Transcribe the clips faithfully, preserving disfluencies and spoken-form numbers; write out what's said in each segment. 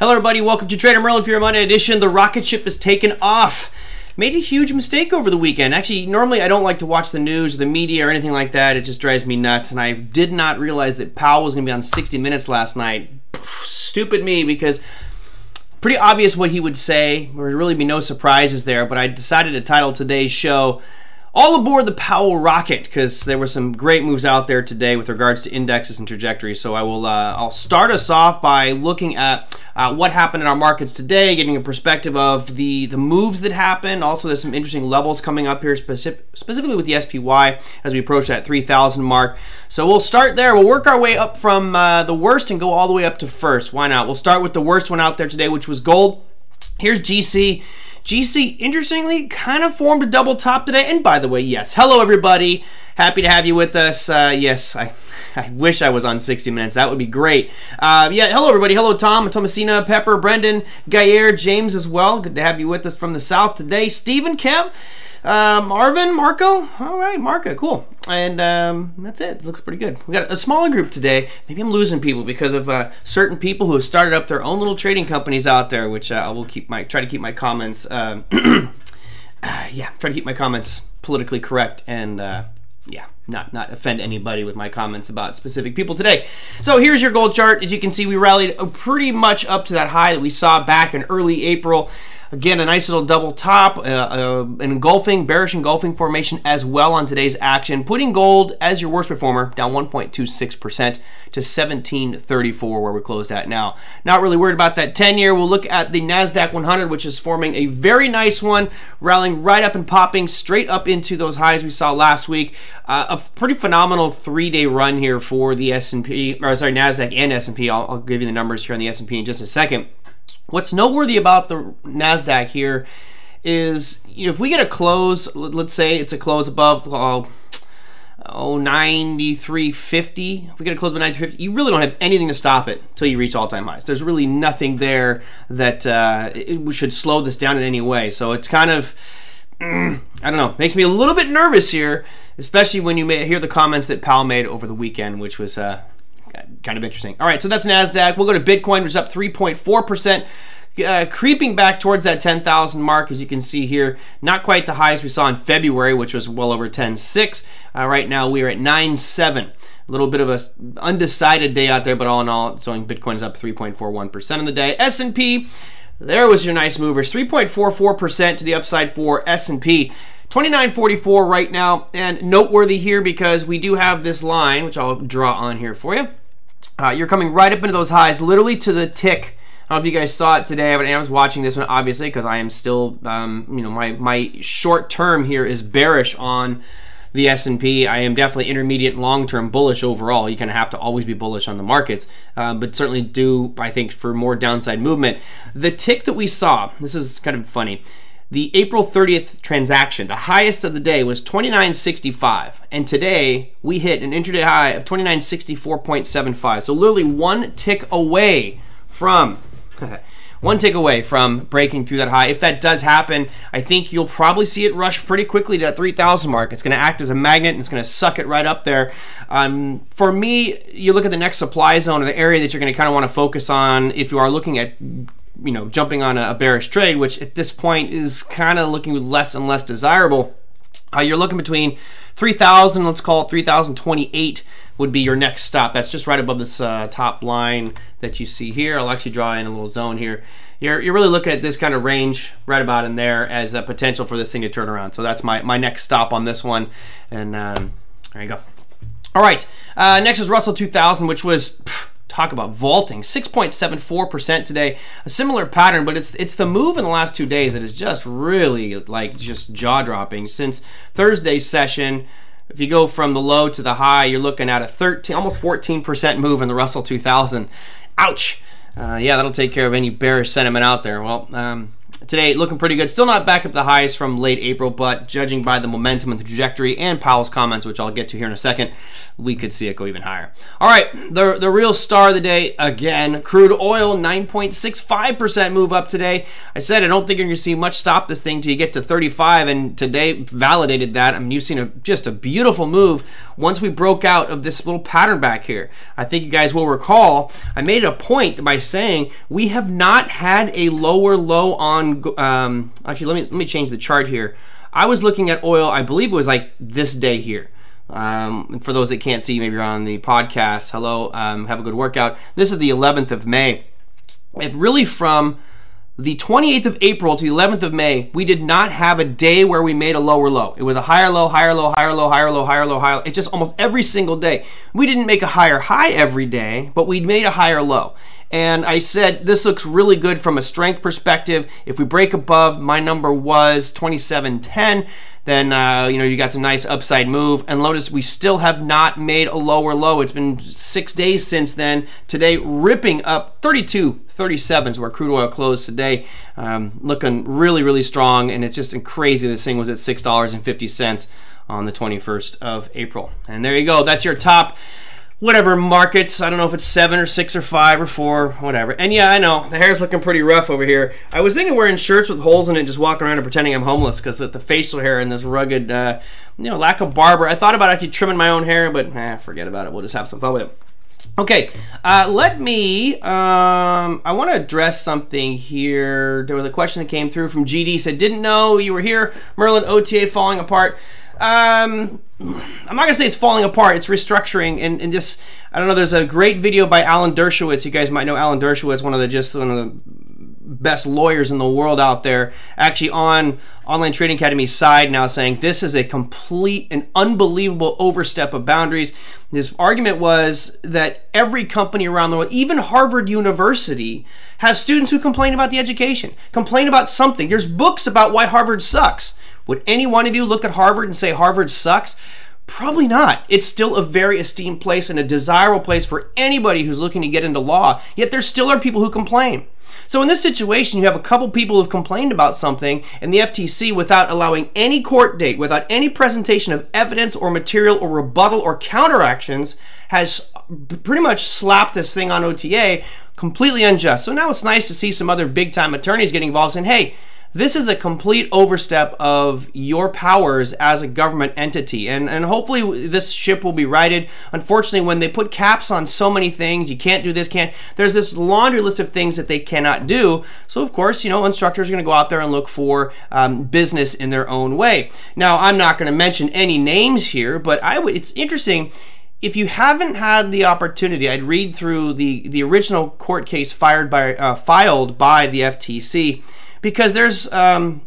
Hello everybody, welcome to Trader Merlin for your Monday edition. The rocket ship has taken off. Made a huge mistake over the weekend. Actually, normally I don't like to watch the news or the media or anything like that. It just drives me nuts. And I did not realize that Powell was gonna be on sixty minutes last night. Stupid me, because pretty obvious what he would say. There would really be no surprises there, but I decided to title today's show All Aboard the Powell Rocket, because there were some great moves out there today with regards to indexes and trajectories. So I will uh, I'll start us off by looking at Uh, what happened in our markets today, getting a perspective of the, the moves that happened. Also, there's some interesting levels coming up here, specific, specifically with the S P Y as we approach that three thousand mark. So we'll start there. We'll work our way up from uh, the worst and go all the way up to first. Why not? We'll start with the worst one out there today, which was gold. Here's G C. G C, interestingly, kind of formed a double top today. And by the way, yes, hello everybody. Happy to have you with us. Uh, yes, I, I wish I was on sixty minutes. That would be great. Uh, yeah, hello everybody. Hello Tom, Thomasina, Pepper, Brendan, Gayer, James as well. Good to have you with us from the South today. Stephen, Kev, uh, Marvin, Marco. All right, Marco, cool. And um, that's it. It looks pretty good. We got a smaller group today. Maybe I'm losing people because of uh, certain people who have started up their own little trading companies out there, which uh, I will keep my try to keep my comments. Um, uh, yeah, try to keep my comments politically correct and. Uh, Yeah, not not offend anybody with my comments about specific people today. So here's your gold chart. As you can see, we rallied pretty much up to that high that we saw back in early April. Again, a nice little double top, uh, uh, an engulfing, bearish engulfing formation as well on today's action, putting gold as your worst performer down one point two six percent to seventeen thirty-four where we're closed at now. Not really worried about that ten year. We'll look at the NASDAQ one hundred, which is forming a very nice one, rallying right up and popping straight up into those highs we saw last week. Uh, a pretty phenomenal three-day run here for the S and P, or sorry, NASDAQ and S and P. I'll, I'll give you the numbers here on the S and P in just a second. What's noteworthy about the NASDAQ here is, you know, if we get a close, let's say it's a close above uh, oh, ninety-three fifty, if we get a close above ninety-three fifty, you really don't have anything to stop it until you reach all-time highs. There's really nothing there that uh, it, we should slow this down in any way. So it's kind of, mm, I don't know, makes me a little bit nervous here, especially when you may hear the comments that Powell made over the weekend, which was... Uh, kind of interesting. All right, so that's NASDAQ. We'll go to Bitcoin, which is up three point four percent, uh, creeping back towards that ten thousand mark, as you can see here. Not quite the highs we saw in February, which was well over ten six. Uh, right now, we are at nine seven. A little bit of a undecided day out there, but all in all, it's showing Bitcoin is up three point four one percent in the day. S and P, there was your nice movers, three point four four percent to the upside for S and P. twenty-nine forty-four right now, and noteworthy here because we do have this line, which I'll draw on here for you. Uh, you're coming right up into those highs, literally to the tick. I don't know if you guys saw it today, but I was watching this one, obviously, because I am still, um, you know, my, my short term here is bearish on the S and P. I am definitely intermediate and long-term bullish overall. You kind of have to always be bullish on the markets, uh, but certainly do, I think, for more downside movement. The tick that we saw, this is kind of funny. The April thirtieth transaction, the highest of the day, was twenty-nine sixty-five. And today, we hit an intraday high of twenty-nine sixty-four seventy-five. So literally one tick away from... One tick away from breaking through that high. If that does happen, I think you'll probably see it rush pretty quickly to that three thousand mark. It's going to act as a magnet and it's going to suck it right up there. Um, for me, you look at the next supply zone or the area that you're going to kind of want to focus on if you are looking at, you know, jumping on a bearish trade, which at this point is kind of looking less and less desirable. Uh, you're looking between three thousand, let's call it three thousand twenty-eight would be your next stop. That's just right above this uh, top line that you see here. I'll actually draw in a little zone here. You're, you're really looking at this kind of range right about in there as the potential for this thing to turn around. So that's my, my next stop on this one. And um, there you go. All right, uh, next is Russell two thousand, which was... Pff, talk about vaulting, six point seven four percent today. A similar pattern, but it's it's the move in the last two days that is just really like just jaw-dropping. Since Thursday's session, if you go from the low to the high, you're looking at a thirteen, almost fourteen percent move in the Russell two thousand. Ouch. Uh, yeah, that'll take care of any bearish sentiment out there. Well, um, today looking pretty good. Still not back up the highs from late April, but judging by the momentum and the trajectory and Powell's comments, which I'll get to here in a second, we could see it go even higher. All right, the, the real star of the day, again, crude oil, nine point six five percent move up today. I said I don't think you're going to see much stop this thing till you get to thirty-five, and today validated that. I mean, you've seen a, just a beautiful move once we broke out of this little pattern back here. I think you guys will recall I made a point by saying we have not had a lower low on Um, actually, let me let me change the chart here. I was looking at oil. I believe it was like this day here. Um, for those that can't see, maybe you're on the podcast. Hello, um, have a good workout. This is the eleventh of May. It really from the twenty-eighth of April to the eleventh of May, we did not have a day where we made a lower low. It was a higher low, higher low, higher low, higher low, higher low, higher low. It's just almost every single day. We didn't make a higher high every day, but we made a higher low. And I said, this looks really good from a strength perspective. If we break above, my number was twenty-seven ten, then uh, you know, you got some nice upside move. And notice we still have not made a lower low. It's been six days since then. Today, ripping up thirty-two thirty-sevens where crude oil closed today. Um, looking really, really strong. And it's just crazy. This thing was at six dollars and fifty cents on the twenty-first of April. And there you go. That's your top whatever markets. I don't know if it's seven or six or five or four, whatever. And yeah, I know the hair's looking pretty rough over here. I was thinking wearing shirts with holes in it, just walking around and pretending I'm homeless because the facial hair and this rugged, uh, you know, lack of barber. I thought about actually trimming my own hair, but eh, forget about it. We'll just have some fun with it. Okay, uh, let me, um, I want to address something here. There was a question that came through from G D, said, didn't know you were here. Merlin, O T A falling apart. Um, I'm not going to say it's falling apart, it's restructuring, and, and just, I don't know, there's a great video by Alan Dershowitz. You guys might know Alan Dershowitz, one of the, just one of the best lawyers in the world out there, actually on Online Trading Academy's side now, saying this is a complete and unbelievable overstep of boundaries. His argument was that every company around the world, even Harvard University, has students who complain about the education, complain about something. There's books about why Harvard sucks. Would any one of you look at Harvard and say Harvard sucks? Probably not. It's still a very esteemed place and a desirable place for anybody who's looking to get into law, yet there still are people who complain. So in this situation, you have a couple people who have complained about something, and the F T C, without allowing any court date, without any presentation of evidence or material or rebuttal or counteractions, has pretty much slapped this thing on O T A, completely unjust. So now it's nice to see some other big-time attorneys getting involved saying, hey, this is a complete overstep of your powers as a government entity, and, and hopefully this ship will be righted. Unfortunately, when they put caps on so many things, you can't do this, can't, there's this laundry list of things that they cannot do. So of course, you know, instructors are going to go out there and look for um, business in their own way. Now, I'm not going to mention any names here, but I would, it's interesting. If you haven't had the opportunity, I'd read through the, the original court case fired by, uh, filed by the F T C, because there's um,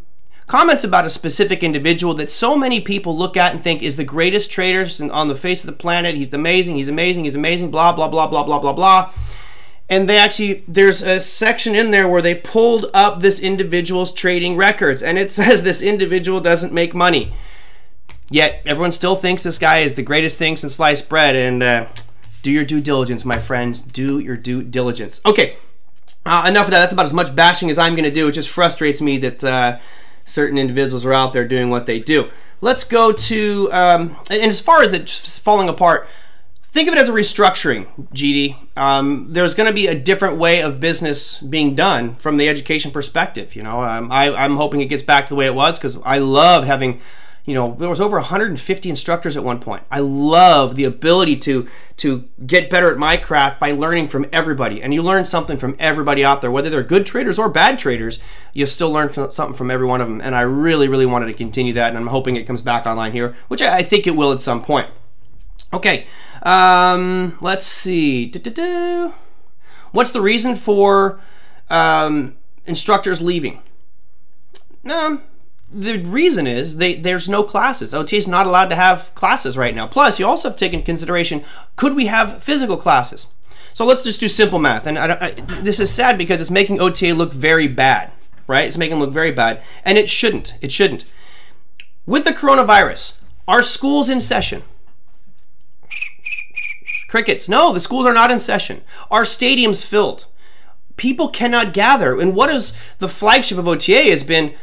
comments about a specific individual that so many people look at and think is the greatest trader on the face of the planet. He's amazing, he's amazing, he's amazing, blah, blah, blah, blah, blah, blah, blah. And they actually, there's a section in there where they pulled up this individual's trading records, and it says this individual doesn't make money. Yet everyone still thinks this guy is the greatest thing since sliced bread, and uh, do your due diligence, my friends. Do your due diligence. Okay. Uh, enough of that. That's about as much bashing as I'm going to do. It just frustrates me that uh, certain individuals are out there doing what they do. Let's go to, um, and as far as it falling apart, think of it as a restructuring, G D. Um, there's going to be a different way of business being done from the education perspective. You know, um, I, I'm hoping it gets back to the way it was, because I love having, you know, there was over one hundred fifty instructors at one point. I love the ability to to get better at my craft by learning from everybody. And you learn something from everybody out there, whether they're good traders or bad traders, you still learn from, something from every one of them. And I really, really wanted to continue that. And I'm hoping it comes back online here, which I, I think it will at some point. Okay, um, let's see. Do, do, do. What's the reason for um, instructors leaving? No. The reason is they, there's no classes. O T A is not allowed to have classes right now. Plus, you also have taken into consideration, could we have physical classes? So let's just do simple math. And I, I, this is sad because it's making O T A look very bad, right? It's making them look very bad. And it shouldn't. It shouldn't. With the coronavirus, are schools in session? Crickets. No, the schools are not in session. Are stadiums filled? people cannot gather. And what is the flagship of O T A has been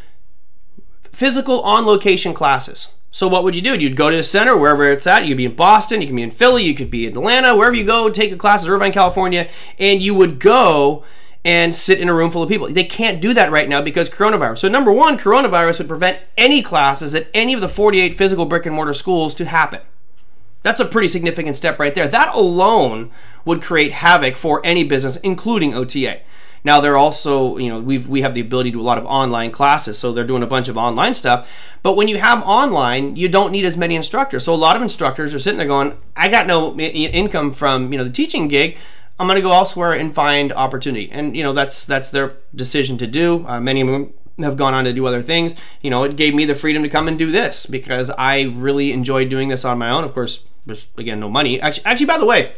physical on-location classes. So what would you do? You'd go to the center, wherever it's at. You'd be in Boston, you could be in Philly, you could be in Atlanta, wherever you go, take a class in Irvine, California, and you would go and sit in a room full of people. They can't do that right now because coronavirus. So number one, coronavirus would prevent any classes at any of the forty-eight physical brick and mortar schools to happen. That's a pretty significant step right there. That alone would create havoc for any business, including O T A. Now they're also, you know, we've, we have the ability to do a lot of online classes, so they're doing a bunch of online stuff. But when you have online, you don't need as many instructors. So a lot of instructors are sitting there going, I got no income from, you know, the teaching gig. I'm going to go elsewhere and find opportunity. And, you know, that's that's their decision to do. Uh, many of them have gone on to do other things. You know, it gave me the freedom to come and do this because I really enjoyed doing this on my own. Of course, there's, again, no money. Actually, actually by the way,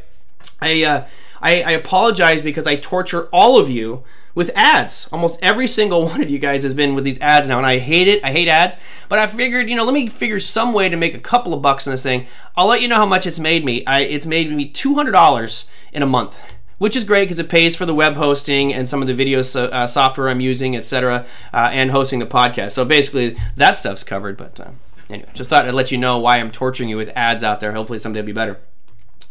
I, uh, I, I apologize because I torture all of you with ads. Almost every single one of you guys has been with these ads now, and I hate it. I hate ads. But I figured, you know, let me figure some way to make a couple of bucks in this thing. I'll let you know how much it's made me. I, it's made me two hundred dollars in a month, which is great because it pays for the web hosting and some of the video so, uh, software I'm using, et cetera, uh, and hosting the podcast. So basically, that stuff's covered. But uh, anyway, just thought I'd let you know why I'm torturing you with ads out there. Hopefully, someday it'll be better.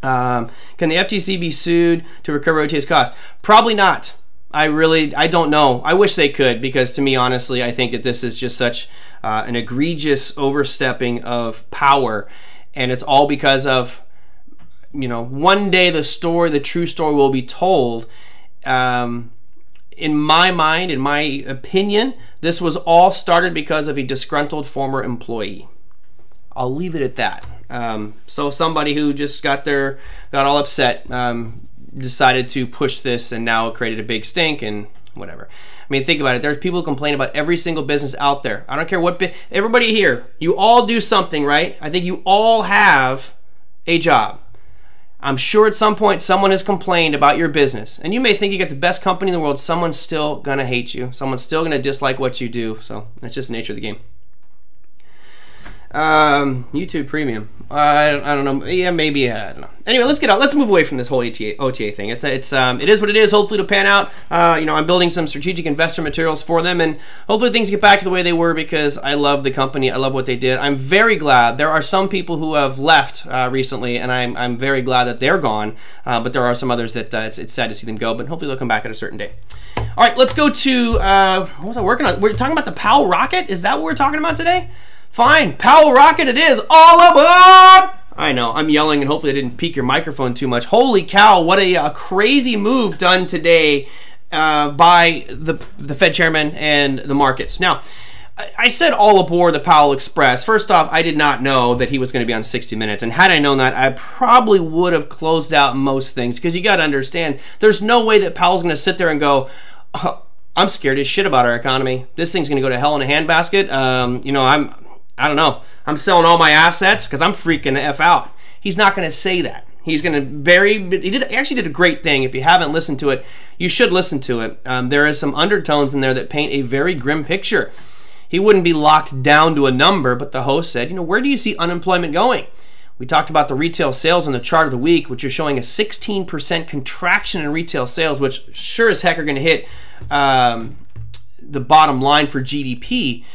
Um, can the F T C be sued to recover O T A's costs? Probably not. I really, I don't know. I wish they could because to me, honestly, I think that this is just such uh, an egregious overstepping of power, and it's all because of, you know, one day the story, the true story will be told. Um, in my mind, in my opinion, this was all started because of a disgruntled former employee. I'll leave it at that. Um, so somebody who just got their, got all upset, um, decided to push this and now created a big stink and whatever. I mean, think about it. There's people who complain about every single business out there. I don't care what, everybody here, you all do something, right? I think you all have a job. I'm sure at some point someone has complained about your business, and you may think you got the best company in the world. Someone's still gonna hate you. Someone's still gonna dislike what you do. So that's just the nature of the game. Um, YouTube Premium. Uh, I, don't, I don't know. Yeah, maybe. Uh, I don't know. Anyway, let's get out. Let's move away from this whole O T A thing. It's it's um, it is what it is. Hopefully, it'll pan out. Uh, you know, I'm building some strategic investor materials for them, and hopefully, things get back to the way they were because I love the company. I love what they did. I'm very glad. There are some people who have left uh, recently, and I'm I'm very glad that they're gone. Uh, but there are some others that uh, it's it's sad to see them go. But hopefully, they'll come back at a certain day. All right, let's go to uh, what was I working on? We're talking about the Powell rocket. Is that what we're talking about today? Fine, Powell rocket it is, all aboard! I know, I'm yelling and hopefully I didn't peak your microphone too much. Holy cow, what a, a crazy move done today uh, by the, the Fed chairman and the markets. Now, I, I said all aboard the Powell Express. First off, I did not know that he was gonna be on sixty minutes, and had I known that, I probably would have closed out most things, because you gotta understand, there's no way that Powell's gonna sit there and go, oh, I'm scared as shit about our economy. This thing's gonna go to hell in a handbasket. Um, you know, I'm... I don't know. I'm selling all my assets because I'm freaking the F out. He's not going to say that. He's going to very, he did, he actually did a great thing. If you haven't listened to it, you should listen to it. Um, there is some undertones in there that paint a very grim picture. He wouldn't be locked down to a number, but the host said, you know, where do you see unemployment going? We talked about the retail sales in the chart of the week, which are showing a sixteen percent contraction in retail sales, which sure as heck are going to hit um, the bottom line for G D P.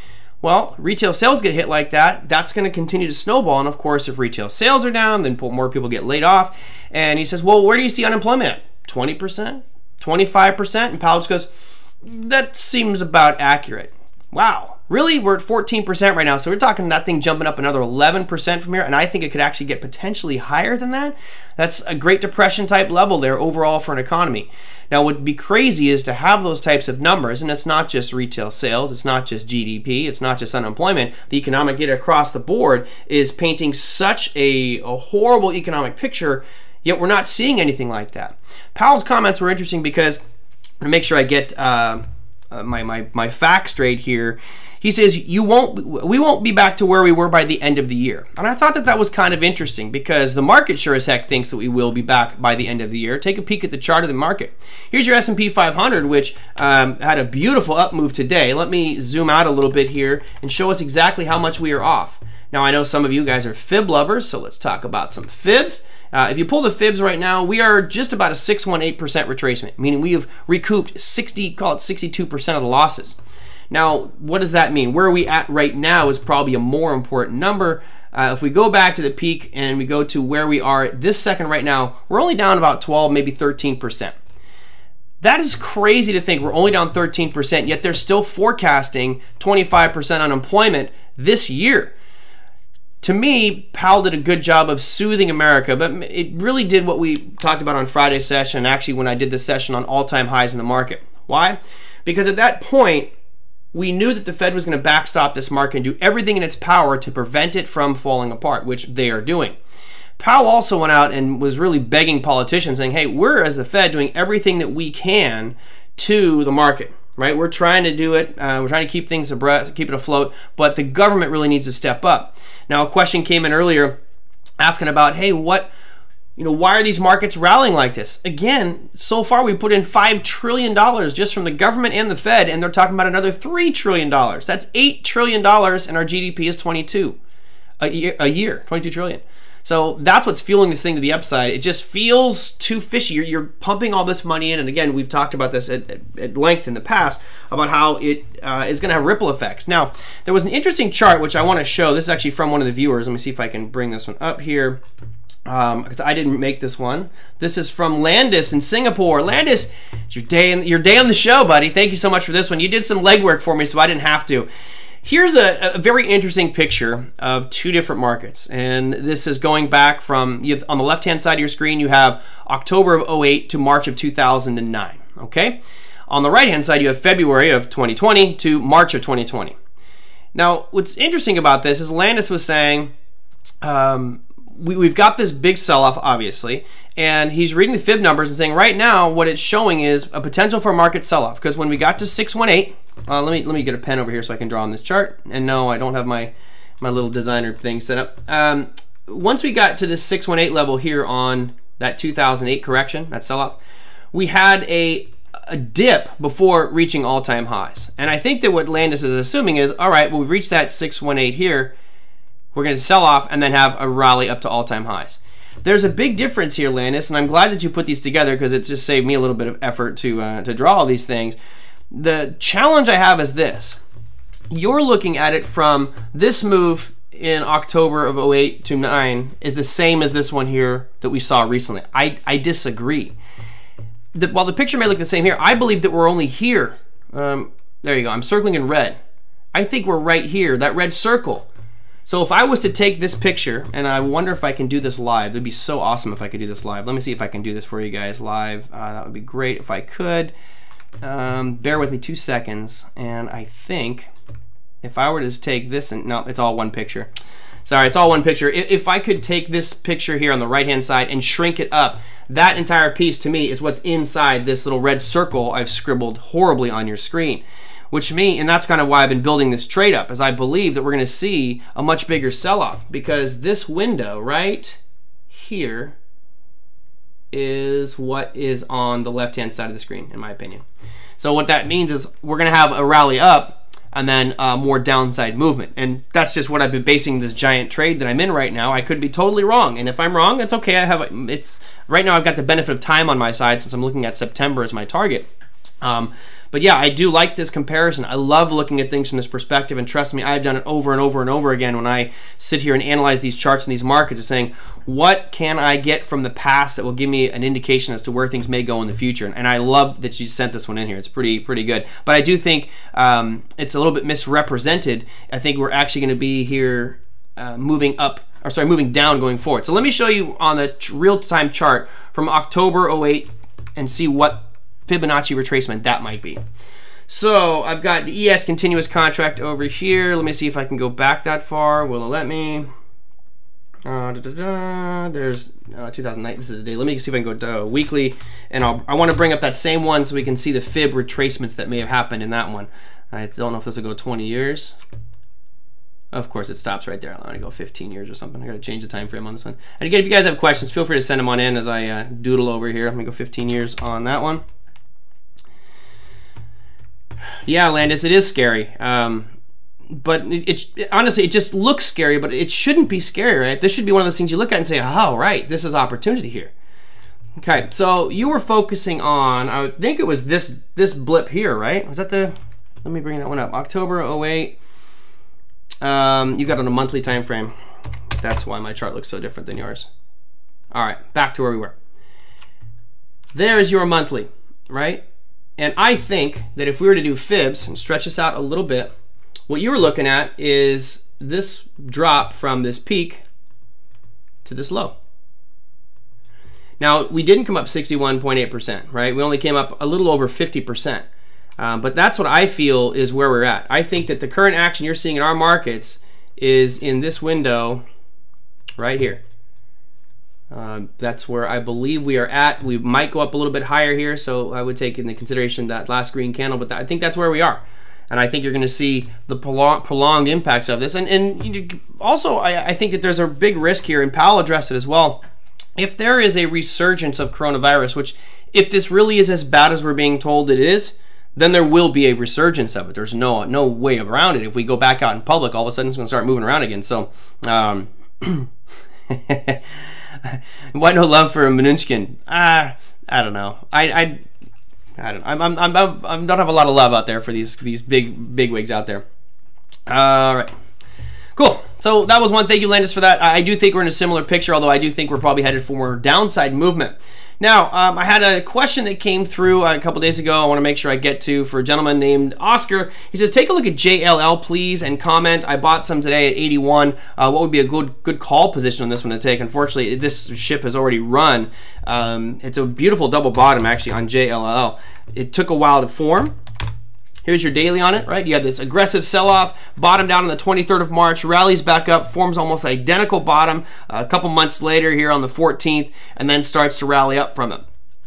Well, retail sales get hit like that, that's going to continue to snowball. And of course, if retail sales are down, then more people get laid off. And he says, well, where do you see unemployment at? twenty percent? twenty-five percent? And Powell just goes, that seems about accurate. Wow. Really? We're at fourteen percent right now. So we're talking that thing jumping up another eleven percent from here. And I think it could actually get potentially higher than that. That's a Great Depression type level there overall for an economy. Now, what would be crazy is to have those types of numbers, and it's not just retail sales, it's not just G D P, it's not just unemployment. The economic data across the board is painting such a, a horrible economic picture, yet we're not seeing anything like that. Powell's comments were interesting because, to make sure I get uh, my, my, my facts straight here, he says, you won't, we won't be back to where we were by the end of the year. And I thought that that was kind of interesting because the market sure as heck thinks that we will be back by the end of the year. Take a peek at the chart of the market. Here's your S and P five hundred, which um, had a beautiful up move today. Let me zoom out a little bit here and show us exactly how much we are off. Now, I know some of you guys are fib lovers, so let's talk about some fibs. Uh, if you pull the fibs right now, we are just about a six point one eight percent retracement, meaning we have recouped sixty, call it sixty-two percent of the losses. Now, what does that mean? Where are we at right now is probably a more important number. Uh, if we go back to the peak and we go to where we are at this second right now, we're only down about twelve, maybe thirteen percent. That is crazy to think we're only down thirteen percent, yet they're still forecasting twenty-five percent unemployment this year. To me, Powell did a good job of soothing America, but it really did what we talked about on Friday's session, and actually when I did this session on all-time highs in the market. Why? Because at that point, we knew that the Fed was going to backstop this market and do everything in its power to prevent it from falling apart, which they are doing. Powell also went out and was really begging politicians, saying, hey, we're, as the Fed, doing everything that we can to the market, right? We're trying to do it. Uh, we're trying to keep things abreast, keep it afloat, but the government really needs to step up. Now, a question came in earlier asking about, hey, what, you know, why are these markets rallying like this? Again, so far we put in five trillion dollars just from the government and the Fed, and they're talking about another three trillion dollars. That's eight trillion dollars, and our G D P is twenty-two a year, a year twenty-two trillion dollars. So that's what's fueling this thing to the upside. It just feels too fishy. You're, you're pumping all this money in, and again, we've talked about this at, at, at length in the past about how it uh, is going to have ripple effects. Now, there was an interesting chart which I want to show. This is actually from one of the viewers. Let me see if I can bring this one up here, because um, I didn't make this one. This is from Landis in Singapore. Landis, it's your day, in, your day on the show, buddy. Thank you so much for this one. You did some legwork for me, so I didn't have to. Here's a, a very interesting picture of two different markets, and this is going back from, you have, on the left-hand side of your screen, you have October of oh eight to March of two thousand nine, okay? On the right-hand side, you have February of twenty twenty to March of twenty twenty. Now, what's interesting about this is Landis was saying, um, we, we've got this big sell-off, obviously, and he's reading the fib numbers and saying right now what it's showing is a potential for a market sell-off, because when we got to six one eight, Uh, let me let me get a pen over here so I can draw on this chart. And no, I don't have my my little designer thing set up. Um, once we got to this six one eight level here on that two thousand eight correction, that sell-off, we had a a dip before reaching all-time highs. And I think that what Landis is assuming is, all right, well, we've reached that six one eight here. We're going to sell off and then have a rally up to all-time highs. There's a big difference here, Landis, and I'm glad that you put these together because it just saved me a little bit of effort to uh, to draw all these things. The challenge I have is this. You're looking at it from this move in October of oh eight to nine is the same as this one here that we saw recently. I, I disagree. The, while the picture may look the same here, I believe that we're only here. Um, there you go. I'm circling in red. I think we're right here, that red circle. So if I was to take this picture, and I wonder if I can do this live. It would be so awesome if I could do this live. Let me see if I can do this for you guys live. Uh, that would be great if I could. Um, bear with me two seconds, and I think if I were to take this, and no, it's all one picture. Sorry, it's all one picture. If, if I could take this picture here on the right-hand side and shrink it up, that entire piece to me is what's inside this little red circle I've scribbled horribly on your screen. Which means, and that's kind of why I've been building this trade up, is I believe that we're going to see a much bigger sell-off because this window right here is what is on the left-hand side of the screen, in my opinion. So what that means is we're going to have a rally up and then uh, more downside movement. And that's just what I've been basing this giant trade that I'm in right now. I could be totally wrong. And if I'm wrong, that's okay. I have it's right now I've got the benefit of time on my side since I'm looking at September as my target. Um, but yeah, I do like this comparison. I love looking at things from this perspective, and trust me, I've done it over and over and over again when I sit here and analyze these charts and these markets and saying, what can I get from the past that will give me an indication as to where things may go in the future? And I love that you sent this one in here. It's pretty pretty good. But I do think um, it's a little bit misrepresented. I think we're actually going to be here uh, moving up, or sorry, moving down going forward. So let me show you on the real-time chart from October oh eight and see what Fibonacci retracement that might be. So I've got the E S continuous contract over here. Let me see if I can go back that far. Will it let me? Uh, da, da, da. There's uh, two thousand nine. This is the day. Let me see if I can go uh, weekly, and I'll, I want to bring up that same one so we can see the fib retracements that may have happened in that one. I don't know if this will go twenty years. Of course, it stops right there. I'm gonna go fifteen years or something. I gotta change the time frame on this one. And again, if you guys have questions, feel free to send them on in as I uh, doodle over here. I'm gonna go fifteen years on that one. Yeah, Landis, it is scary. Um, But it, it honestly, it just looks scary, but it shouldn't be scary, right? This should be one of those things you look at and say, oh, right, this is opportunity here. Okay, so you were focusing on, I think it was this this blip here, right? Was that the, let me bring that one up, October oh eight. Um, you got on a monthly time frame. That's why my chart looks so different than yours. All right, back to where we were. There is your monthly, right? And I think that if we were to do fibs and stretch this out a little bit, what you were looking at is this drop from this peak to this low. Now, we didn't come up sixty-one point eight percent, right? We only came up a little over fifty percent. Um, but that's what I feel is where we're at. I think that the current action you're seeing in our markets is in this window right here. Um, that's where I believe we are at. We might go up a little bit higher here, so I would take into consideration that last green candle, but that, I think that's where we are. And I think you're going to see the prolonged impacts of this. And, and also, I, I think that there's a big risk here, and Powell addressed it as well. If there is a resurgence of coronavirus, which if this really is as bad as we're being told it is, then there will be a resurgence of it. There's no no way around it. If we go back out in public, all of a sudden it's going to start moving around again. So, um, why no love for a Mnuchin? Ah, I don't know. I I, I don't know. I'm, I'm I'm I'm I don't have a lot of love out there for these these big big wigs out there. All right. Cool. So that was one. Thank you, Landis, for that. I do think we're in a similar picture, although I do think we're probably headed for more downside movement. Now, um, I had a question that came through a couple days ago I want to make sure I get to for a gentleman named Oscar. He says, take a look at J L L, please, and comment. I bought some today at eighty-one. Uh, what would be a good good call position on this one to take? Unfortunately, this ship has already run. Um, it's a beautiful double bottom, actually, on J L L. It took a while to form. Here's your daily on it, right? You have this aggressive sell-off, bottom down on the twenty-third of March, rallies back up, forms almost identical bottom a couple months later here on the fourteenth, and then starts to rally up from it.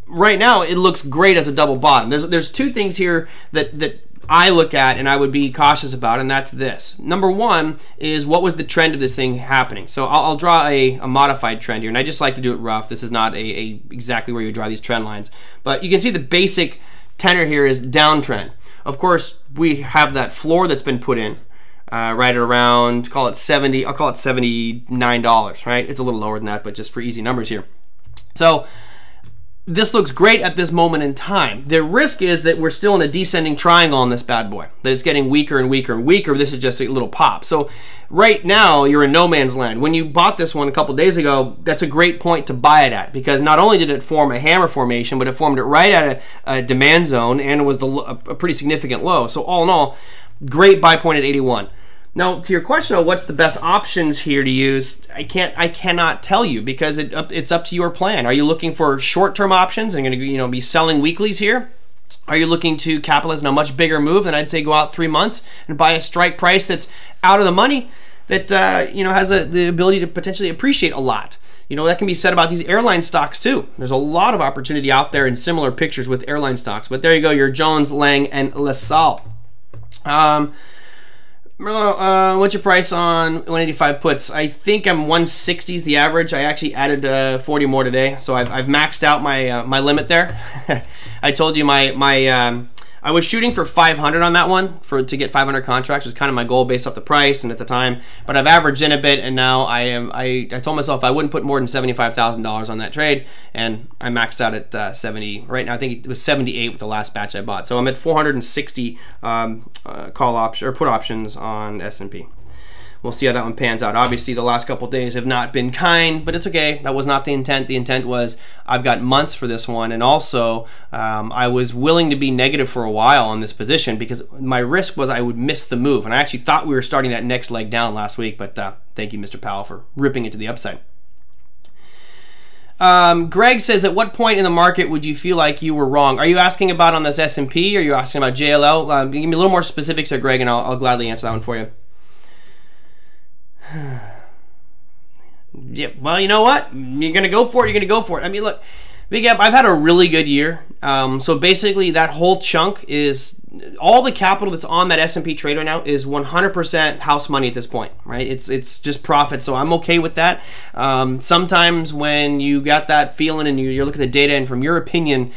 Right now, it looks great as a double bottom. There's, there's two things here that, that I look at and I would be cautious about, and that's this. Number one is what was the trend of this thing happening? So I'll, I'll draw a, a modified trend here, and I just like to do it rough. This is not a, a exactly where you draw these trend lines. But you can see the basic tenor here is downtrend. Of course, we have that floor that's been put in, uh, right around, call it seventy. I'll call it seventy-nine dollars, right? It's a little lower than that, but just for easy numbers here. So this looks great at this moment in time. The risk is that we're still in a descending triangle on this bad boy, that it's getting weaker and weaker and weaker. This is just a little pop. So right now, you're in no man's land. When you bought this one a couple days ago, that's a great point to buy it at, because not only did it form a hammer formation, but it formed it right at a, a demand zone and was the, a, a pretty significant low. So all in all, great buy point at eighty-one. Now, to your question of what's the best options here to use, I can't, I cannot tell you, because it, it's up to your plan. Are you looking for short-term options and going to, you know, be selling weeklies here? Are you looking to capitalize on a much bigger move? Then I'd say go out three months and buy a strike price that's out of the money, that uh, you know has a, the ability to potentially appreciate a lot. You know, that can be said about these airline stocks too. There's a lot of opportunity out there in similar pictures with airline stocks. But there you go, your Jones, Lang, and LaSalle. Um, Merlot, uh, what's your price on one eighty-five puts? I think I'm one sixty is the average. I actually added uh, forty more today, so I've, I've maxed out my uh, my limit there. I told you my my um, I was shooting for five hundred on that one for to get five hundred contracts was kind of my goal based off the price and at the time, but I've averaged in a bit, and now I am I I told myself I wouldn't put more than seventy-five thousand dollars on that trade, and I maxed out at uh, seventy right now. I think it was seventy-eight with the last batch I bought, so I'm at four hundred sixty um, uh, call option or put options on S and P. We'll see how that one pans out. Obviously, the last couple days have not been kind, but it's okay. That was not the intent. The intent was I've got months for this one, and also um, I was willing to be negative for a while on this position because my risk was I would miss the move, and I actually thought we were starting that next leg down last week, but uh, thank you, Mister Powell, for ripping it to the upside. Um, Greg says, at what point in the market would you feel like you were wrong? Are you asking about on this S and P? Are you asking about J L L? Uh, give me a little more specifics there, Greg, and I'll, I'll gladly answer that one for you. Yeah, well, you know what? You're going to go for it. You're going to go for it. I mean, look, Big Gap, I've had a really good year. Um, so basically that whole chunk is all the capital that's on that S and P trade right now is one hundred percent house money at this point, right? It's it's just profit. So I'm okay with that. Um, sometimes when you got that feeling and you, you're looking at the data and from your opinion,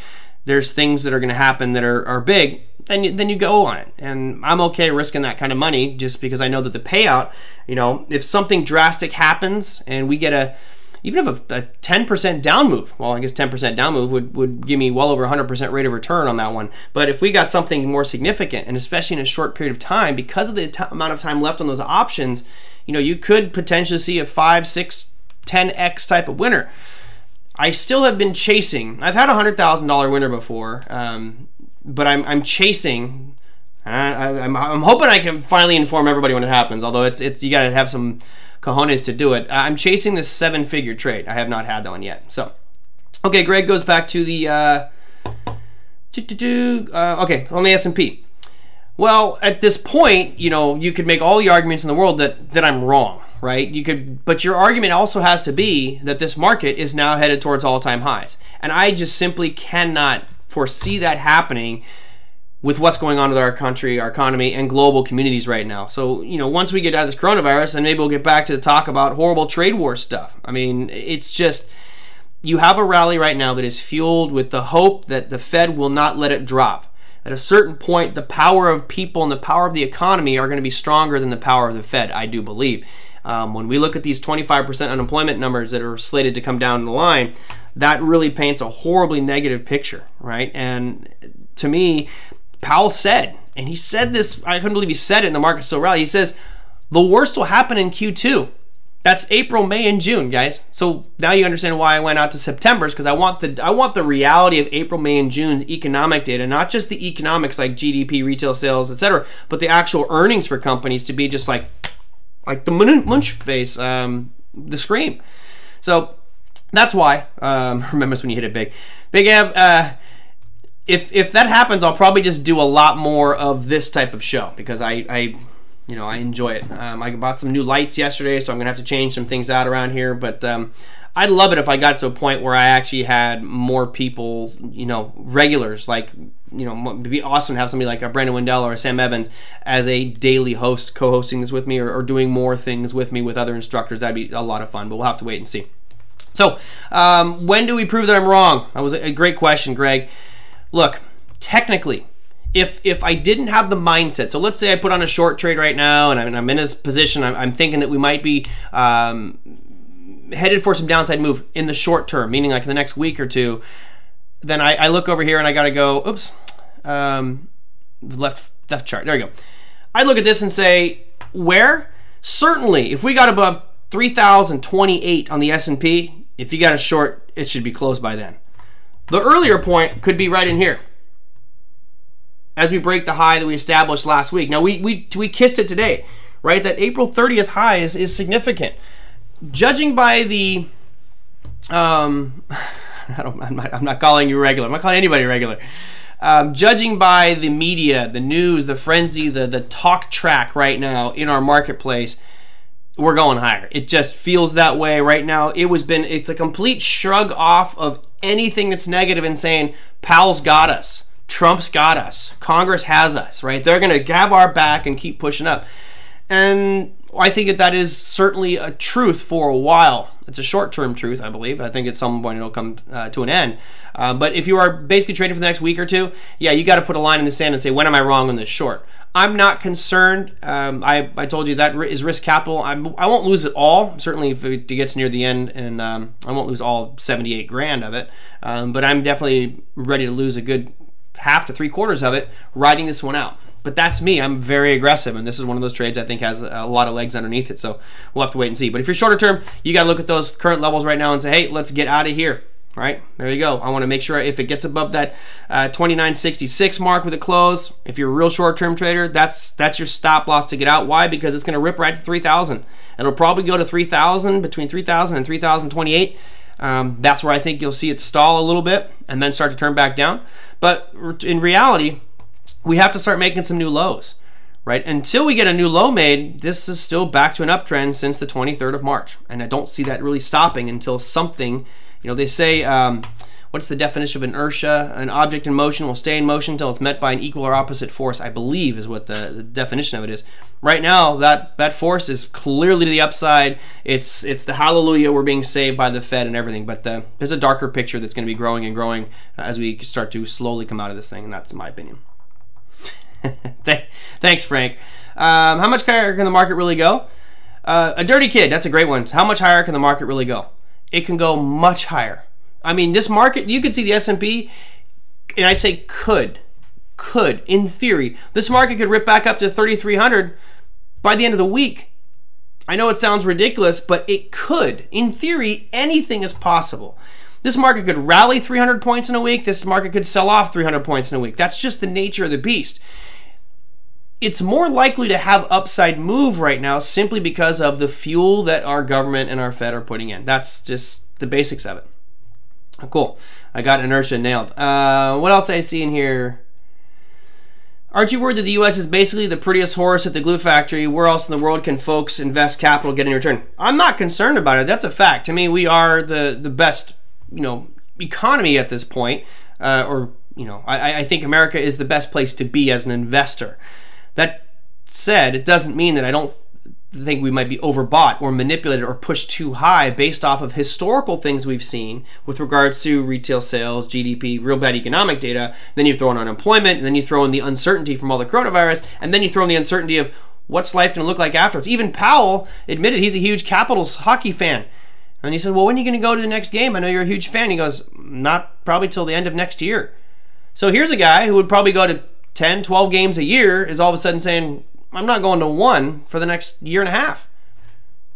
there's things that are going to happen that are, are big. then you, then you go on it. And I'm okay risking that kind of money just because I know that the payout, you know, if something drastic happens and we get a, even if a ten percent down move, well, I guess ten percent down move would, would give me well over one hundred percent rate of return on that one. But if we got something more significant, and especially in a short period of time, because of the t amount of time left on those options, you know, you could potentially see a five, six, ten X type of winner. I still have been chasing. I've had a one hundred thousand dollar winner before, um, but I'm, I'm chasing. I, I, I'm, I'm hoping I can finally inform everybody when it happens, although it's, it's you got to have some cojones to do it. I'm chasing this seven-figure trade. I have not had that one yet. So, okay, Greg goes back to the, uh, doo -doo -doo, uh, okay, on the S and P. Well, at this point, you know, you could make all the arguments in the world that, that I'm wrong, right? You could, but your argument also has to be that this market is now headed towards all-time highs. And I just simply cannot foresee that happening with what's going on with our country, our economy, and global communities right now. So, you know, once we get out of this coronavirus, then maybe we'll get back to talk about horrible trade war stuff. I mean, it's just, you have a rally right now that is fueled with the hope that the Fed will not let it drop. At a certain point, the power of people and the power of the economy are going to be stronger than the power of the Fed, I do believe. Um, when we look at these twenty-five percent unemployment numbers that are slated to come down the line, that really paints a horribly negative picture, right? And to me, Powell said, and he said this, I couldn't believe he said it in the market so rally, he says, the worst will happen in Q two. That's April, May, and June, guys. So now you understand why I went out to September, is because I want the I want the reality of April, May, and June's economic data, not just the economics like G D P, retail sales, et cetera, but the actual earnings for companies to be just like, like the munch face, um, the scream. So that's why, um, remember this when you hit it big. Big Ab, uh, If, if that happens, I'll probably just do a lot more of this type of show because I, I you know, I enjoy it. Um, I bought some new lights yesterday, so I'm going to have to change some things out around here. But um, I'd love it if I got to a point where I actually had more people, you know, regulars. Like, you know, it'd be awesome to have somebody like a Brandon Wendell or a Sam Evans as a daily host co-hosting this with me, or, or doing more things with me with other instructors. That'd be a lot of fun, but we'll have to wait and see. So um, when do we prove that I'm wrong? That was a great question, Greg. Look, technically, if if I didn't have the mindset, so let's say I put on a short trade right now and I'm, I'm in this position, I'm, I'm thinking that we might be um, headed for some downside move in the short term, meaning like in the next week or two, then I, I look over here and I gotta go, oops, um, the left, left chart, there we go. I look at this and say, where? Certainly, if we got above three thousand twenty-eight on the S and P, if you got a short, it should be closed by then. The earlier point could be right in here as we break the high that we established last week. Now, we we, we kissed it today, right? That April thirtieth high is, is significant. Judging by the, um, I don't, I'm, not, I'm not calling you regular. I'm not calling anybody regular. Um, judging by the media, the news, the frenzy, the, the talk track right now in our marketplace, we're going higher. It just feels that way right now. It was been, it's a complete shrug off of anything that's negative and saying Powell's got us, Trump's got us, Congress has us, right? They're going to have our back and keep pushing up. And I think that that is certainly a truth for a while. It's a short-term truth, I believe. I think at some point it'll come uh, to an end. Uh, but if you are basically trading for the next week or two, yeah, you got to put a line in the sand and say, when am I wrong on this short? I'm not concerned. Um, I, I told you that is risk capital. I'm, I won't lose it all, certainly if it gets near the end, and um, I won't lose all seventy-eight grand of it. Um, but I'm definitely ready to lose a good half to three quarters of it riding this one out. But that's me. I'm very aggressive, and this is one of those trades I think has a lot of legs underneath it, so we'll have to wait and see. But if you're shorter term, you got to look at those current levels right now and say, hey, let's get out of here. All right, there you go. I want to make sure if it gets above that uh, twenty-nine sixty-six mark with a close, if you're a real short-term trader, that's that's your stop loss to get out. Why? Because it's going to rip right to three thousand. It'll probably go to three thousand, between three thousand and three thousand twenty-eight. Um, that's where I think you'll see it stall a little bit and then start to turn back down. But in reality, we have to start making some new lows, right? Until we get a new low made, this is still back to an uptrend since the twenty-third of March. And I don't see that really stopping until something, you know, they say, um, what's the definition of inertia? An object in motion will stay in motion until it's met by an equal or opposite force, I believe is what the, the definition of it is. Right now, that, that force is clearly to the upside. It's, it's the hallelujah, we're being saved by the Fed and everything, but the, there's a darker picture that's gonna be growing and growing as we start to slowly come out of this thing, and that's my opinion. Thanks, Frank. Um, how much higher can the market really go? Uh, a dirty kid, that's a great one. How much higher can the market really go? It can go much higher. I mean, this market, you could see the S and P, and I say could, could, in theory, this market could rip back up to thirty-three hundred by the end of the week. I know it sounds ridiculous, but it could. In theory, anything is possible. This market could rally three hundred points in a week. This market could sell off three hundred points in a week. That's just the nature of the beast. It's more likely to have upside move right now simply because of the fuel that our government and our Fed are putting in. That's just the basics of it. Cool. I got inertia nailed. Uh, what else I see in here? Aren't you worried that the U S is basically the prettiest horse at the glue factory? Where else in the world can folks invest capital, get in return? I'm not concerned about it. That's a fact. To me, we are the, the best, you know, economy at this point. Uh, or, you know, I, I think America is the best place to be as an investor. That said, it doesn't mean that I don't think we might be overbought or manipulated or pushed too high based off of historical things we've seen with regards to retail sales, G D P, real bad economic data. Then you throw in unemployment, and then you throw in the uncertainty from all the coronavirus, and then you throw in the uncertainty of what's life going to look like afterwards. Even Powell admitted he's a huge Capitals hockey fan. And he said, well, when are you going to go to the next game? I know you're a huge fan. He goes, not probably till the end of next year. So here's a guy who would probably go to ten, twelve games a year is all of a sudden saying, I'm not going to one for the next year and a half.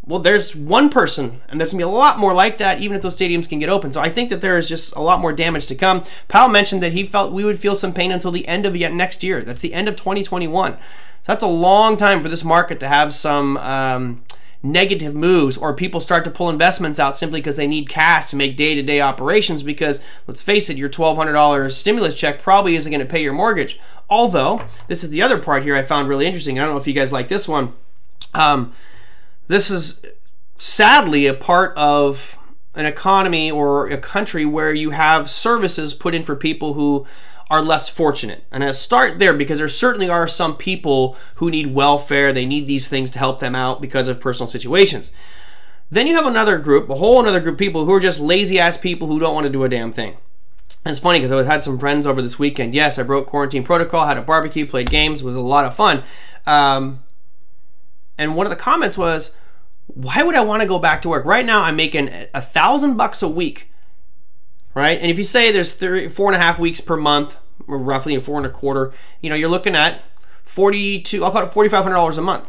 Well, there's one person, and there's going to be a lot more like that, even if those stadiums can get open. So I think that there is just a lot more damage to come. Powell mentioned that he felt we would feel some pain until the end of yet next year. That's the end of twenty twenty-one. So that's a long time for this market to have some um, negative moves, or people start to pull investments out simply because they need cash to make day-to-day operations because, let's face it, your twelve hundred dollar stimulus check probably isn't going to pay your mortgage. Although, this is the other part here I found really interesting. I don't know if you guys like this one. Um, this is sadly a part of an economy or a country where you have services put in for people who are less fortunate. And I'll start there because there certainly are some people who need welfare. They need these things to help them out because of personal situations. Then you have another group, a whole another group of people who are just lazy-ass people who don't want to do a damn thing. It's funny because I had some friends over this weekend. Yes, I broke quarantine protocol, had a barbecue, played games. It was a lot of fun. Um, and one of the comments was, why would I want to go back to work? Right now I'm making a thousand bucks a week, right? And if you say there's three, four and a half weeks per month, or roughly four and a quarter, you know, you're looking at forty-two, I'll call it forty-five hundred dollars a month.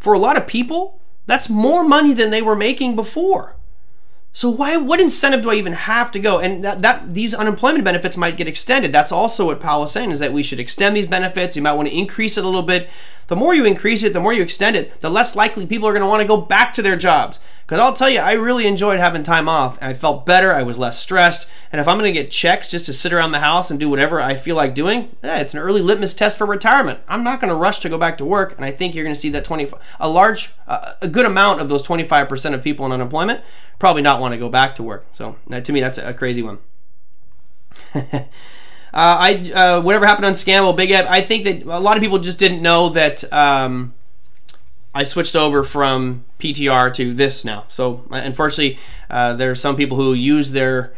For a lot of people, that's more money than they were making before. So why? What incentive do I even have to go? And that, that these unemployment benefits might get extended. That's also what Powell is saying, is that we should extend these benefits. You might want to increase it a little bit. The more you increase it, the more you extend it, the less likely people are going to want to go back to their jobs. Because I'll tell you, I really enjoyed having time off. I felt better. I was less stressed. And if I'm going to get checks just to sit around the house and do whatever I feel like doing, eh, it's an early litmus test for retirement. I'm not going to rush to go back to work. And I think you're going to see that twenty-five, a large, uh, a good amount of those twenty-five percent of people in unemployment probably not want to go back to work. So to me, that's a crazy one. uh, I uh, whatever happened on Scammel, Big Ed, I think that a lot of people just didn't know that um, I switched over from P T R to this now. So unfortunately, uh, there are some people who use their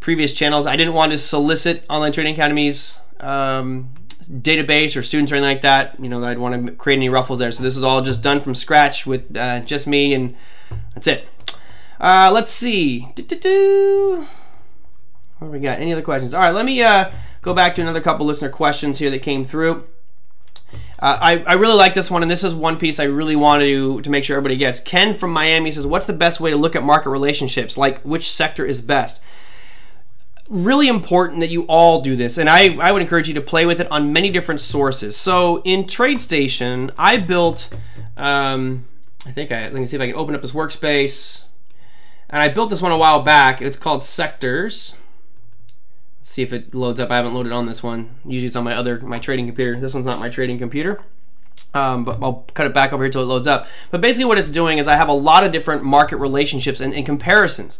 previous channels. I didn't want to solicit Online Trading Academy's um, database or students or anything like that. You know, I'd want to create any ruffles there. So this is all just done from scratch with uh, just me, and that's it. Uh, let's see. Do, do, do. What do we got? Any other questions? All right, let me uh, go back to another couple listener questions here that came through. Uh, I, I really like this one, and this is one piece I really wanted to, to make sure everybody gets. Ken from Miami says, what's the best way to look at market relationships? Like, which sector is best? Really important that you all do this, and I, I would encourage you to play with it on many different sources. So in TradeStation, I built, um, I think I, let me see if I can open up this workspace. And I built this one a while back. It's called Sectors. Let's see if it loads up. I haven't loaded on this one. Usually it's on my other, my trading computer. This one's not my trading computer. Um, but I'll cut it back over here till it loads up. But basically what it's doing is I have a lot of different market relationships and, and comparisons.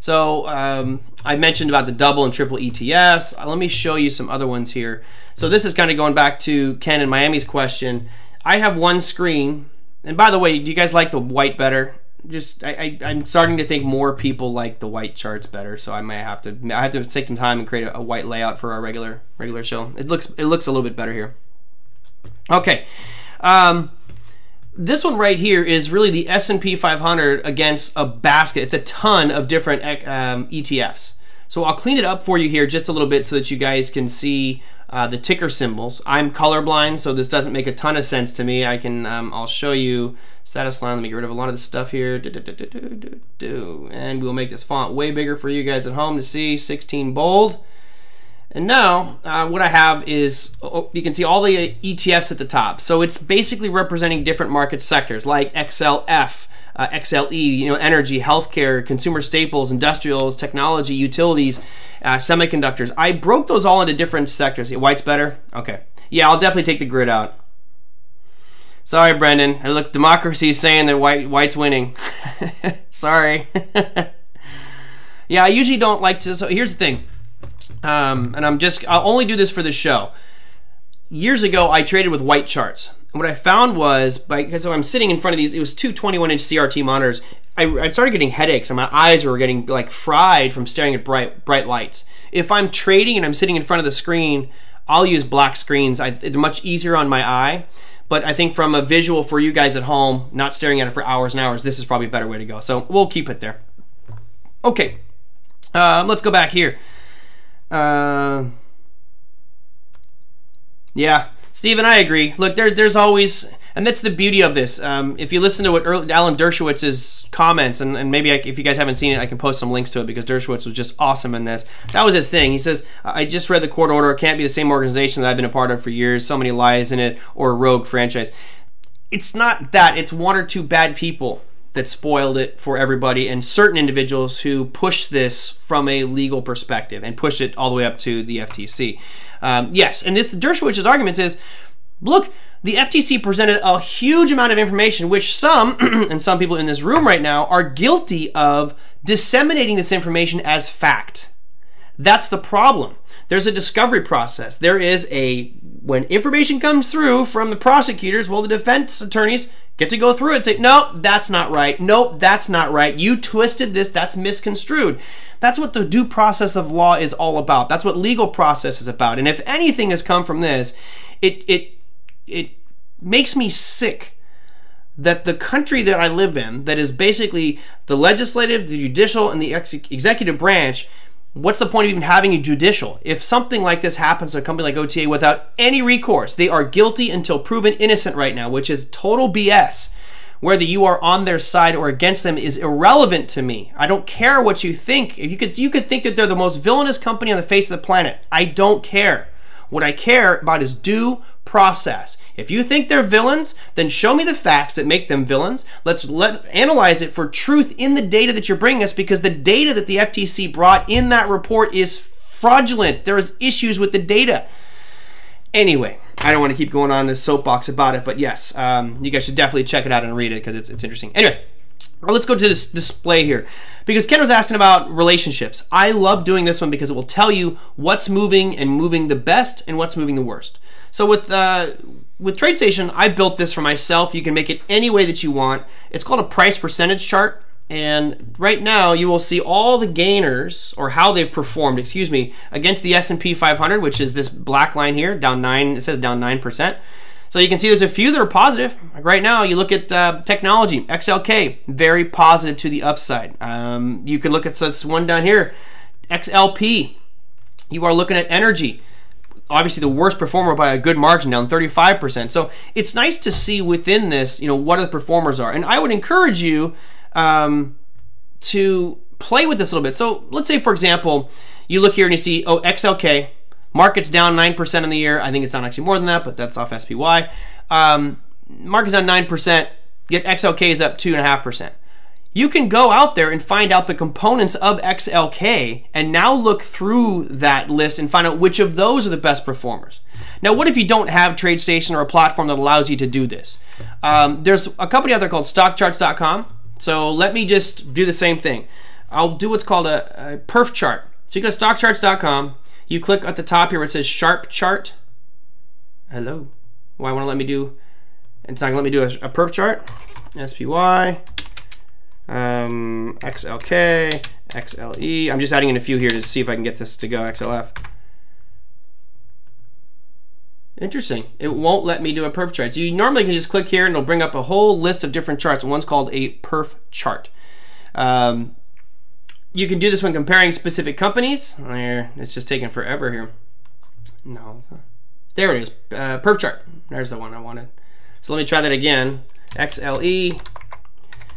So um, I mentioned about the double and triple E T Fs. Let me show you some other ones here. So this is kind of going back to Ken and Miami's question. I have one screen. And by the way, do you guys like the white better? Just I, I, I'm starting to think more people like the white charts better, so I might have to I have to take some time and create a, a white layout for our regular regular show. It looks it looks a little bit better here. Okay. Um, this one right here is really the S and P five hundred against a basket. It's a ton of different um, E T Fs. So I'll clean it up for you here just a little bit so that you guys can see uh, the ticker symbols. I'm colorblind, so this doesn't make a ton of sense to me. I can, um, I'll show you status line. Let me get rid of a lot of this stuff here. Do, do, do, do, do, do. And we'll make this font way bigger for you guys at home to see. sixteen bold. And now uh, what I have is, oh, you can see all the E T Fs at the top. So it's basically representing different market sectors like X L F, uh, X L E, you know, energy, healthcare, consumer staples, industrials, technology, utilities, uh, semiconductors. I broke those all into different sectors. White's better? Okay. Yeah, I'll definitely take the grid out. Sorry, Brendan. It looks democracy is saying that white, white's winning. Sorry. Yeah, I usually don't like to, so here's the thing. Um, and I'm just, I'll only do this for this show. Years ago, I traded with white charts. And what I found was, because so I'm sitting in front of these, it was two twenty-one inch C R T monitors. I, I started getting headaches and my eyes were getting like fried from staring at bright, bright lights. If I'm trading and I'm sitting in front of the screen, I'll use black screens. I, it's much easier on my eye. But I think from a visual for you guys at home, not staring at it for hours and hours, this is probably a better way to go. So we'll keep it there. Okay, um, let's go back here. Uh, yeah, Steven, I agree. Look, there, there's always, and that's the beauty of this. Um, if you listen to what early, Alan Dershowitz's comments, and, and maybe I, if you guys haven't seen it, I can post some links to it because Dershowitz was just awesome in this. That was his thing. He says, I just read the court order. It can't be the same organization that I've been a part of for years. So many lies in it, or a rogue franchise. It's not that. It's one or two bad people that spoiled it for everybody, and certain individuals who push this from a legal perspective and push it all the way up to the F T C. Um, yes, and this Dershowitz's argument is, look, the F T C presented a huge amount of information, which some, and some people in this room right now, are guilty of disseminating this information as fact. That's the problem. There's a discovery process. There is a, when information comes through from the prosecutors, well, the defense attorneys get to go through it and say, no, that's not right. Nope, that's not right. You twisted this. That's misconstrued. That's what the due process of law is all about. That's what legal process is about. And if anything has come from this, it it it makes me sick that the country that I live in, that is basically the legislative, the judicial, and the ex executive branch, what's the point of even having a judicial? If something like this happens to a company like O T A without any recourse, they are guilty until proven innocent right now, which is total B S. Whether you are on their side or against them is irrelevant to me. I don't care what you think. If you could, you could think that they're the most villainous company on the face of the planet. I don't care. What I care about is due process. If you think they're villains, then show me the facts that make them villains. Let's let, analyze it for truth in the data that you're bringing us, because the data that the F T C brought in that report is fraudulent. There is issues with the data. Anyway, I don't want to keep going on this soapbox about it, but yes, um, you guys should definitely check it out and read it because it's, it's interesting. Anyway, let's go to this display here because Ken was asking about relationships. I love doing this one because it will tell you what's moving and moving the best and what's moving the worst. So with uh, with TradeStation, I built this for myself. You can make it any way that you want. It's called a price percentage chart. And right now you will see all the gainers, or how they've performed, excuse me, against the S and P five hundred, which is this black line here, down nine, it says down nine percent. So you can see there's a few that are positive. Like right now, you look at uh, technology, X L K, very positive to the upside. Um, you can look at so this one down here, X L P. You are looking at energy. Obviously the worst performer by a good margin, down thirty-five percent. So it's nice to see within this, you know, what the performers are. And I would encourage you um, to play with this a little bit. So let's say, for example, you look here and you see, oh, X L K, market's down nine percent in the year. I think it's down actually more than that, but that's off S P Y. Um, market's down nine percent, yet X L K is up two point five percent. You can go out there and find out the components of X L K and now look through that list and find out which of those are the best performers. Now, what if you don't have TradeStation or a platform that allows you to do this? Um, there's a company out there called Stock Charts dot com. So let me just do the same thing. I'll do what's called a, a perf chart. So you go to Stock Charts dot com. You click at the top here where it says Sharp Chart. Hello. Why won't it let me do, it's not going to let me do a, a perf chart. S P Y. Um, X L K, X L E. I'm just adding in a few here to see if I can get this to go. X L F. Interesting. It won't let me do a perf chart. So you normally can just click here and it'll bring up a whole list of different charts. One's called a perf chart. Um, you can do this when comparing specific companies. It's just taking forever here. No, it's not. There it is. Uh, perf chart. There's the one I wanted. So let me try that again. X L E,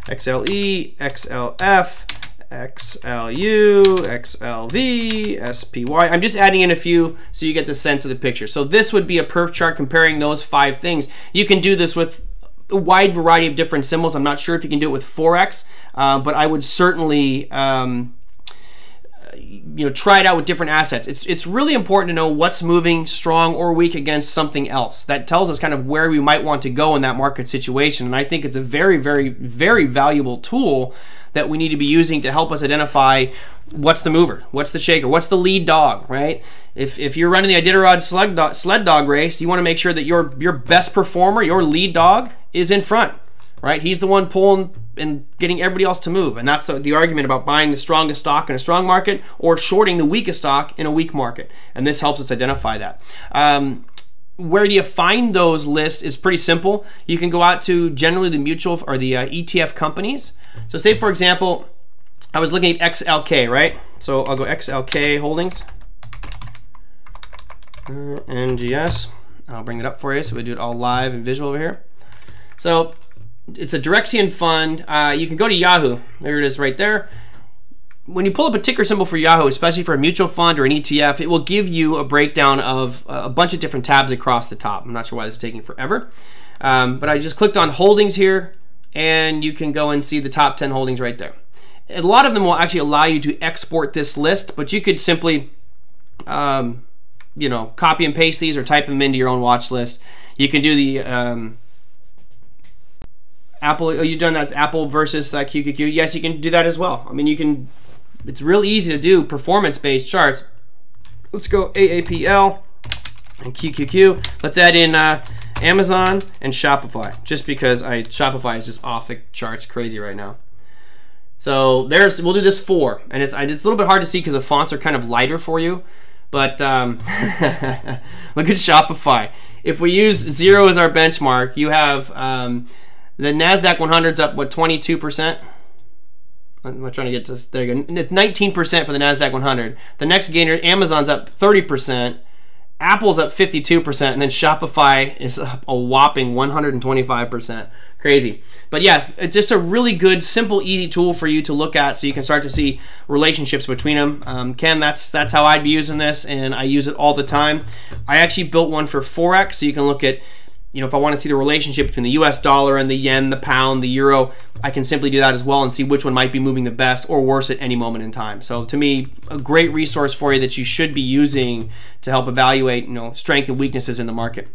X L E, X L F, X L U, X L V, S P Y. I'm just adding in a few so you get the sense of the picture. So this would be a perf chart comparing those five things. You can do this with a wide variety of different symbols. I'm not sure if you can do it with Forex, uh, but I would certainly um, you know, try it out with different assets. It's, it's really important to know what's moving strong or weak against something else. That tells us kind of where we might want to go in that market situation. And I think it's a very, very, very valuable tool that we need to be using to help us identify what's the mover, what's the shaker, what's the lead dog, right? If, if you're running the Iditarod sled dog, sled dog race, you want to make sure that your, your best performer, your lead dog, is in front, right? He's the one pulling and getting everybody else to move. And that's the, the argument about buying the strongest stock in a strong market or shorting the weakest stock in a weak market. And this helps us identify that. Um, Where do you find those lists is pretty simple. You can go out to generally the mutual or the uh, E T F companies. So say, for example, I was looking at X L K, right? So I'll go X L K Holdings, uh, N G S. I'll bring it up for you so we do it all live and visual over here. So it's a Direxian fund. Uh, you can go to Yahoo. There it is right there. When you pull up a ticker symbol for Yahoo, especially for a mutual fund or an E T F, it will give you a breakdown of a bunch of different tabs across the top. I'm not sure why this is taking forever, um, but I just clicked on holdings here, and you can go and see the top ten holdings right there. A lot of them will actually allow you to export this list, but you could simply um, you know, copy and paste these or type them into your own watch list. You can do the um, Apple, oh, you've done that's Apple versus uh, Q Q Q. Yes, you can do that as well. I mean, you can. It's real easy to do performance-based charts. Let's go A A P L and Q Q Q. Let's add in uh, Amazon and Shopify, just because I Shopify is just off the charts crazy right now. So there's we'll do this four, and it's it's a little bit hard to see because the fonts are kind of lighter for you. But um, look at Shopify. If we use zero as our benchmark, you have um, the NASDAQ one hundred's up what twenty-two percent. I'm not trying to get to, there you go, nineteen percent for the NASDAQ one hundred. The next gainer, Amazon's up thirty percent, Apple's up fifty-two percent, and then Shopify is up a whopping one hundred twenty-five percent. Crazy. But yeah, it's just a really good, simple, easy tool for you to look at so you can start to see relationships between them. Um, Ken, that's, that's how I'd be using this, and I use it all the time. I actually built one for Forex, so you can look at, you know, if I want to see the relationship between the U S dollar and the yen, the pound, the euro, I can simply do that as well and see which one might be moving the best or worse at any moment in time. So to me, a great resource for you that you should be using to help evaluate, you know, strength and weaknesses in the market.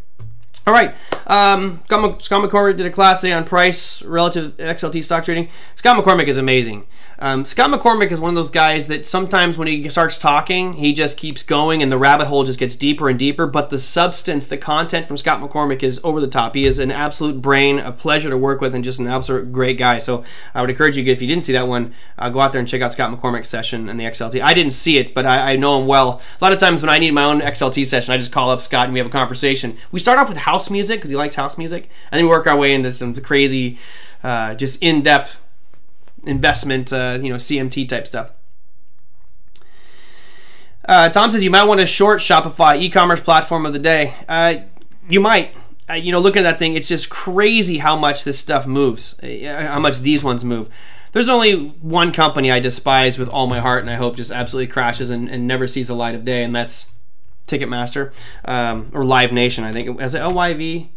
All right, um, Scott McCormick did a class today on price relative X L T stock trading. Scott McCormick is amazing. Um, Scott McCormick is one of those guys that sometimes when he starts talking, he just keeps going and the rabbit hole just gets deeper and deeper, but the substance, the content from Scott McCormick is over the top. He is an absolute brain, a pleasure to work with, and just an absolute great guy. So I would encourage you, if you didn't see that one, uh, go out there and check out Scott McCormick's session and the X L T. I didn't see it, but I, I know him well. A lot of times when I need my own X L T session, I just call up Scott and we have a conversation. We start off with how house music because he likes house music, and then we work our way into some crazy, uh, just in-depth investment, uh, you know, C M T type stuff. Uh, Tom says you might want to short Shopify, e-commerce platform of the day. Uh, you might, uh, you know, looking at that thing, it's just crazy how much this stuff moves, uh, how much these ones move. There's only one company I despise with all my heart, and I hope just absolutely crashes and, and never sees the light of day, and that's Ticketmaster, um, or Live Nation, I think. As L Y V?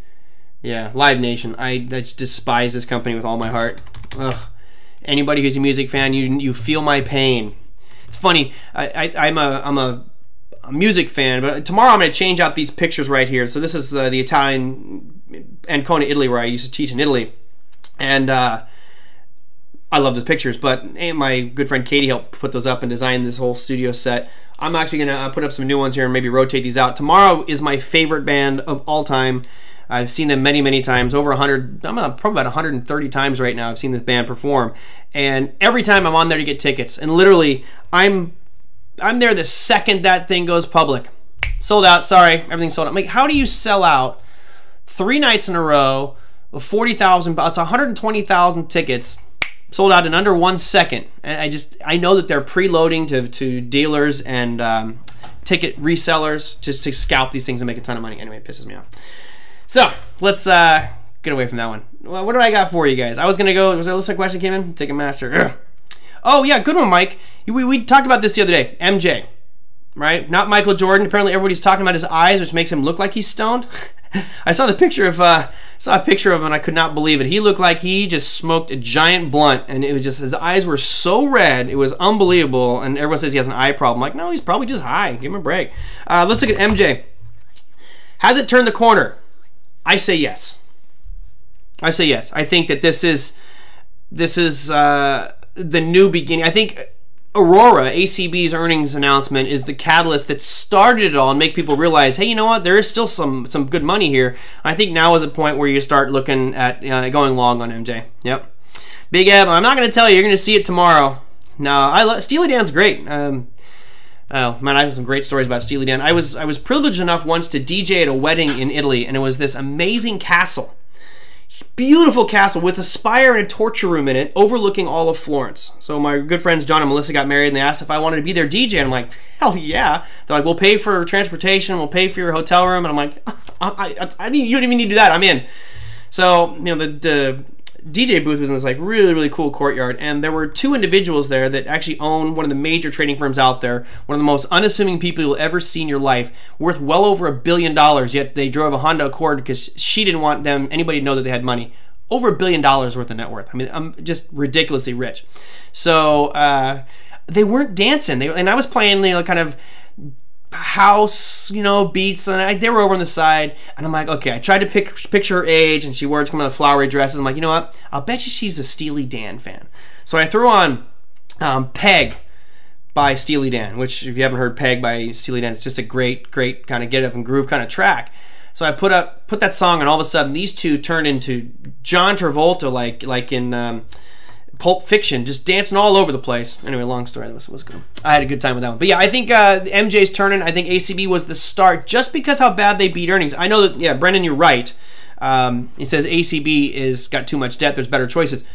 Yeah, Live Nation. I, I despise this company with all my heart. Ugh. Anybody who's a music fan, you you feel my pain. It's funny. I, I, I'm a I'm a, a music fan, but tomorrow I'm going to change out these pictures right here. So this is uh, the Italian Ancona, Italy, where I used to teach in Italy, and uh, I love the pictures. But my good friend Katie helped put those up and design this whole studio set. I'm actually gonna put up some new ones here and maybe rotate these out. Tomorrow is my favorite band of all time. I've seen them many, many times, over one hundred, I'm probably about one hundred thirty times right now I've seen this band perform. And every time I'm on there to get tickets, and literally I'm, I'm there the second that thing goes public. Sold out, sorry, everything sold out. Like, how do you sell out three nights in a row of forty thousand, it's one hundred twenty thousand tickets sold out in under one second? And I just, I know that they're preloading to, to dealers and um, ticket resellers just to scalp these things and make a ton of money. Anyway, it pisses me off. So let's uh, get away from that one. Well, what do I got for you guys? I was gonna go, was there a listen question came in? Ticket Master. Ugh. Oh yeah, good one, Mike. We, we talked about this the other day, M J. Right? Not Michael Jordan. Apparently everybody's talking about his eyes, which makes him look like he's stoned. I saw the picture of uh, saw a picture of him and I could not believe it. He looked like he just smoked a giant blunt, and it was just, his eyes were so red, it was unbelievable. And everyone says he has an eye problem. Like, no, he's probably just high. Give him a break. Uh, let's look at M J. Has it turned the corner? I say yes. I say yes. I think that this is this is uh, the new beginning. I think Aurora, A C B's earnings announcement, is the catalyst that started it all and make people realize, hey, you know what, there is still some some good money here. I think now is a point where you start looking at uh, going long on M J. Yep. Big Eb, I'm not going to tell you. You're going to see it tomorrow. No, I love Steely Dan's great. Um, oh man, I have some great stories about Steely Dan. I was I was privileged enough once to D J at a wedding in Italy, and it was this amazing castle, beautiful castle with a spire and a torture room in it overlooking all of Florence. So my good friends John and Melissa got married and they asked if I wanted to be their D J, and I'm like, hell yeah. They're like, we'll pay for transportation, we'll pay for your hotel room, and I'm like, I, I, I need, you don't even need to do that, I'm in. So, you know, the, the D J booth was in this like really, really cool courtyard, and there were two individuals there that actually own one of the major trading firms out there, one of the most unassuming people you'll ever see in your life, worth well over a billion dollars, yet they drove a Honda Accord because she didn't want them, anybody to know that they had money. Over a billion dollars worth of net worth. I mean, I'm just ridiculously rich. So uh, they weren't dancing, they, and I was playing, you know, kind of house, you know, beats, and I, they were over on the side, and I'm like, okay, I tried to pick, picture her age, and she wore kind of flowery dresses. I'm like, you know what, I'll bet you she's a Steely Dan fan. So I threw on um, Peg by Steely Dan, which if you haven't heard Peg by Steely Dan, it's just a great, great kind of get up and groove kind of track. So I put up, put that song, and all of a sudden these two turned into John Travolta, like like in um, Pulp Fiction, just dancing all over the place. Anyway, long story. That was, was good. I had a good time with that one. But yeah, I think uh, M J's turning. I think A C B was the start just because how bad they beat earnings. I know that, yeah, Brendan, you're right. Um, he says A C B is got too much debt. There's better choices.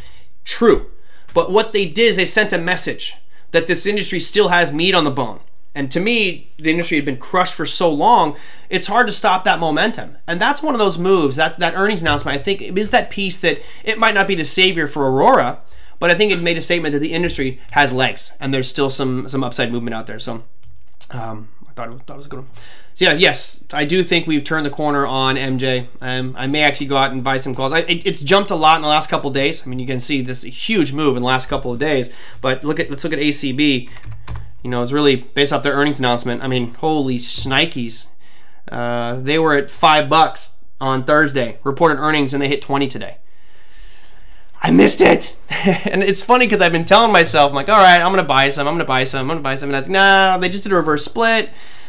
True. But what they did is they sent a message that this industry still has meat on the bone. And to me, the industry had been crushed for so long, it's hard to stop that momentum. And that's one of those moves, that, that earnings announcement, I think, is that piece that it might not be the savior for Aurora, but I think it made a statement that the industry has legs, and there's still some some upside movement out there. So um, I thought it, was, thought it was a good one. So yeah, yes, I do think we've turned the corner on M J. Um, I may actually go out and buy some calls. I, it, it's jumped a lot in the last couple of days. I mean, you can see this huge move in the last couple of days. But look at let's look at A C B. You know, it's really based off their earnings announcement. I mean, holy shnikes. Uh, they were at five bucks on Thursday, reported earnings, and they hit twenty today. I missed it. And it's funny because I've been telling myself, I'm like, all right, I'm going to buy some, I'm going to buy some, I'm going to buy some. And I was like, no, they just did a reverse split.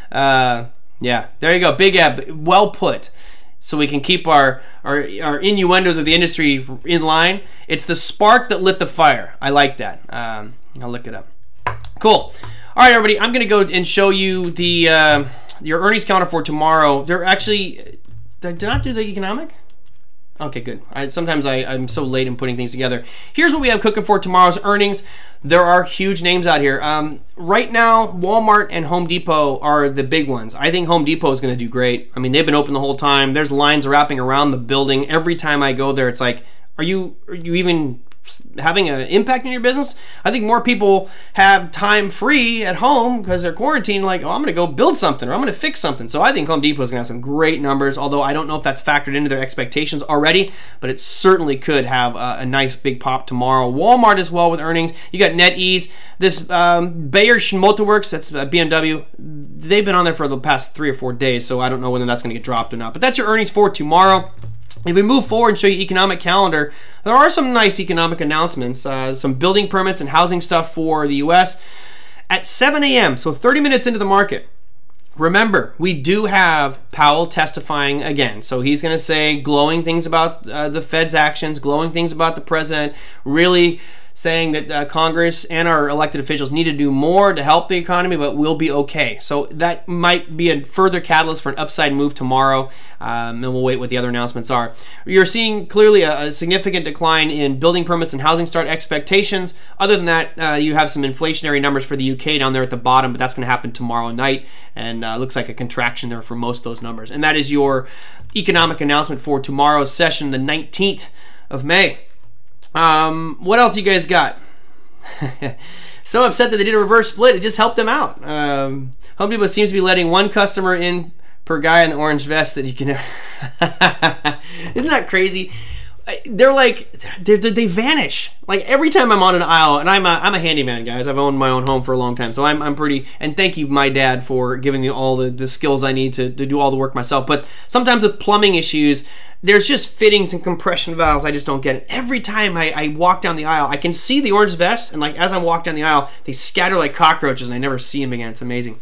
Uh, yeah, there you go. Big Eb, well put. So we can keep our, our, our innuendos of the industry in line. It's the spark that lit the fire. I like that. Um, I'll look it up. Cool. All right, everybody, I'm going to go and show you the uh, your earnings counter for tomorrow. They're actually, did I not do the economic? Okay, good. I, sometimes I, I'm so late in putting things together. Here's what we have cooking for tomorrow's earnings. There are huge names out here. Um, right now, Walmart and Home Depot are the big ones. I think Home Depot is going to do great. I mean, they've been open the whole time. There's lines wrapping around the building. Every time I go there, it's like, are you, are you even having an impact in your business? I think more people have time free at home because they're quarantined, like, oh, I'm gonna go build something or I'm gonna fix something. So I think Home Depot is gonna have some great numbers, although I don't know if that's factored into their expectations already, but it certainly could have a, a nice big pop tomorrow. Walmart as well with earnings. You got NetEase, this um, Bayer Motorworks, that's B M W. They've been on there for the past three or four days, so I don't know whether that's gonna get dropped or not, but that's your earnings for tomorrow. If we move forward and show you economic calendar, there are some nice economic announcements, uh, some building permits and housing stuff for the U S at seven A M, so thirty minutes into the market. Remember, we do have Powell testifying again. So he's going to say glowing things about uh, the Fed's actions, glowing things about the president, really saying that uh, Congress and our elected officials need to do more to help the economy, but we'll be okay. So that might be a further catalyst for an upside move tomorrow, um, and we'll wait what the other announcements are. You're seeing clearly a, a significant decline in building permits and housing start expectations. Other than that, uh, you have some inflationary numbers for the U K down there at the bottom, but that's going to happen tomorrow night, and uh, looks like a contraction there for most of those numbers. And that is your economic announcement for tomorrow's session, the nineteenth of May. Um, what else you guys got? So upset that they did a reverse split. It just helped them out. Um, Home Depot seems to be letting one customer in per guy in the orange vest that you can never... Isn't that crazy? They're like, they're, they vanish. Like every time I'm on an aisle, and I'm a, I'm a handyman, guys. I've owned my own home for a long time, so I'm, I'm pretty, and thank you, my dad, for giving me all the, the skills I need to, to do all the work myself. But sometimes with plumbing issues, there's just fittings and compression valves. I just don't get it. Every time I, I walk down the aisle, I can see the orange vests, and like as I walk down the aisle, they scatter like cockroaches, and I never see them again. It's amazing.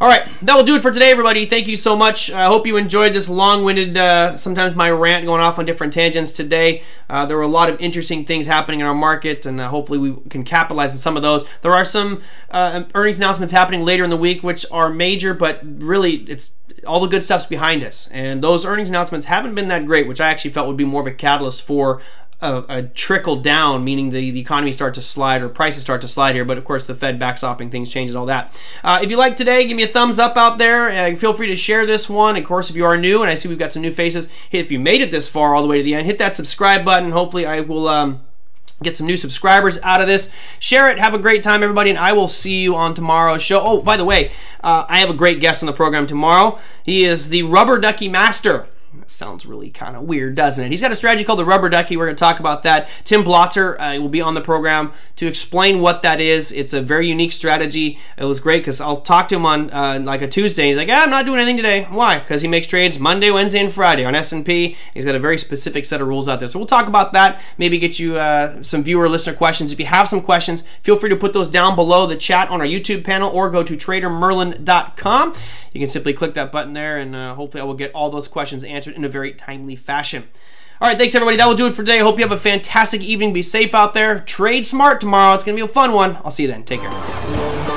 All right, that will do it for today, everybody. Thank you so much. I hope you enjoyed this long-winded, uh, sometimes my rant going off on different tangents today. Uh, there were a lot of interesting things happening in our market, and uh, hopefully we can capitalize on some of those. There are some uh, earnings announcements happening later in the week, which are major, but really it's all the good stuff's behind us. And those earnings announcements haven't been that great, which I actually felt would be more of a catalyst for A, a trickle down, meaning the, the economy starts to slide or prices start to slide here, but of course the Fed backstopping things changes all that. Uh, if you like today, give me a thumbs up out there. Uh, feel free to share this one. Of course, if you are new, and I see we've got some new faces, if you made it this far all the way to the end, hit that subscribe button. Hopefully I will um, get some new subscribers out of this. Share it. Have a great time, everybody, and I will see you on tomorrow's show. Oh, by the way, uh, I have a great guest on the program tomorrow. He is the Rubber Ducky Master. That sounds really kind of weird, doesn't it? He's got a strategy called the Rubber Ducky. We're going to talk about that. Tim Blotzer uh, will be on the program to explain what that is. It's a very unique strategy. It was great because I'll talk to him on uh, like a Tuesday. He's like, ah, I'm not doing anything today. Why? Because he makes trades Monday, Wednesday, and Friday on S and P. He's got a very specific set of rules out there. So we'll talk about that. Maybe get you uh, some viewer listener questions. If you have some questions, feel free to put those down below the chat on our YouTube panel or go to trader merlin dot com. You can simply click that button there, and uh, hopefully I will get all those questions answered in a very timely fashion. All right, thanks, everybody. That will do it for today. Hope you have a fantastic evening. Be safe out there. Trade smart tomorrow. It's going to be a fun one. I'll see you then. Take care.